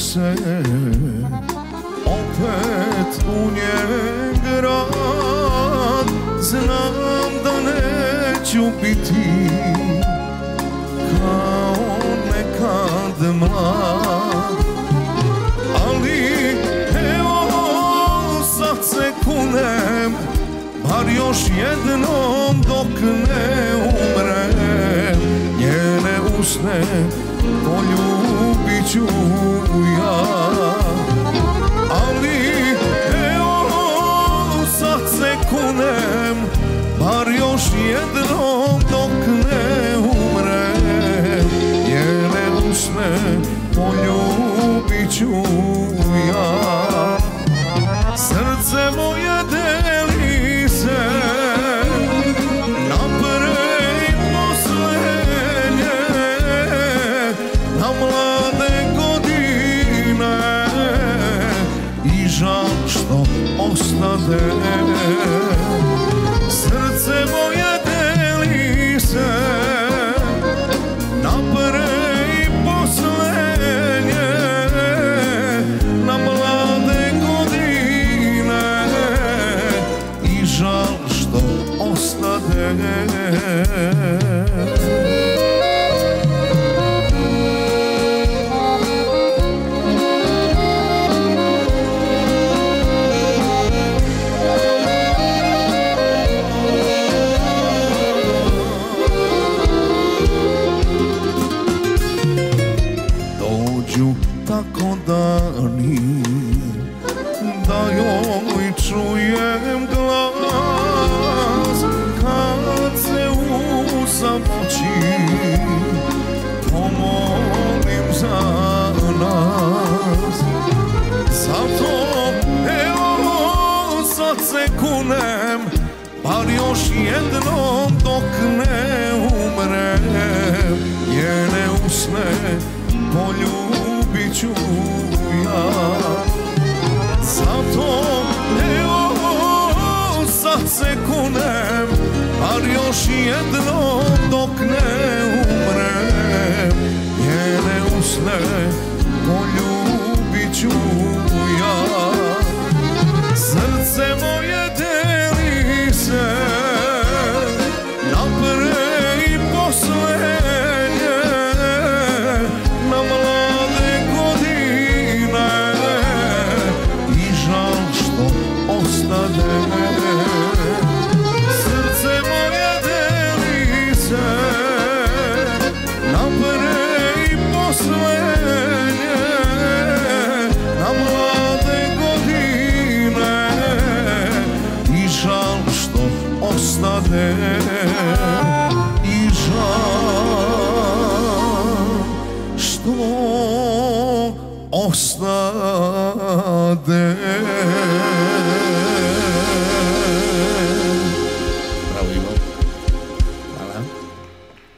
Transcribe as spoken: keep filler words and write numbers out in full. se opet u nje grad. Znam da neću biti kao nekad mlad, ali evo sad se kunem, bar još jednom dok ne umrem, njene usne poljubit ću ja. Ali evo sad se kunem, bar još jednom dok ne umrem, njene usne poljubit ću ja. Srce moje deli se ostade, srce moje deli se na pre i poslednje, na mlade godine i žal što ostade. Tako dani da joj čujem glas, kad se u samoći pomolim za nas. Zato evo sad se kunem, bar još jednom dok ne umrem, njene usne poljubit ću ja. Zato evo sad se kunem, bar još jednom dok ne umrem, njene usne poljubit ću ja. Srce moje deli se na pre i poslednje, na mlade ostade i žal što ostade.